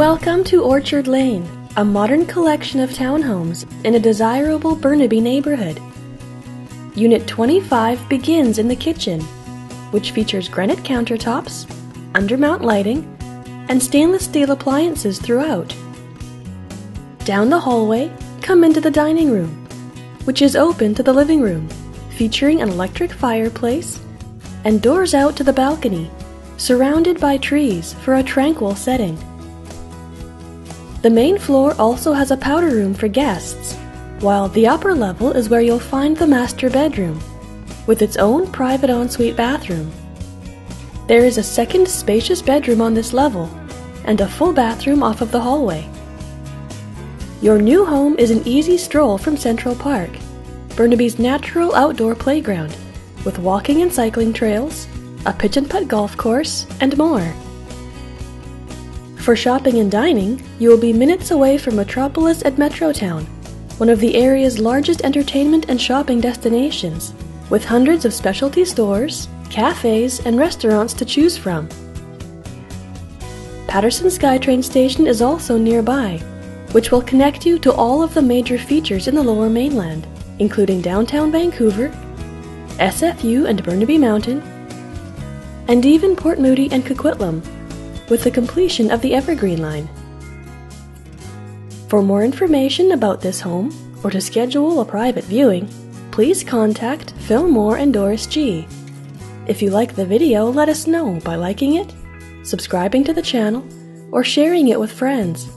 Welcome to Orchard Lane, a modern collection of townhomes in a desirable Burnaby neighborhood. Unit 25 begins in the kitchen, which features granite countertops, undermount lighting, and stainless steel appliances throughout. Down the hallway, come into the dining room, which is open to the living room, featuring an electric fireplace and doors out to the balcony, surrounded by trees for a tranquil setting. The main floor also has a powder room for guests, while the upper level is where you'll find the master bedroom, with its own private ensuite bathroom. There is a second spacious bedroom on this level, and a full bathroom off of the hallway. Your new home is an easy stroll from Central Park, Burnaby's natural outdoor playground, with walking and cycling trails, a pitch and putt golf course, and more. For shopping and dining, you will be minutes away from Metropolis at Metrotown, one of the area's largest entertainment and shopping destinations, with hundreds of specialty stores, cafes, and restaurants to choose from. Patterson SkyTrain Station is also nearby, which will connect you to all of the major features in the Lower Mainland, including Downtown Vancouver, SFU and Burnaby Mountain, and even Port Moody and Coquitlam, with the completion of the Evergreen Line. For more information about this home, or to schedule a private viewing, please contact Phil Moore and Doris G. If you like the video, let us know by liking it, subscribing to the channel, or sharing it with friends.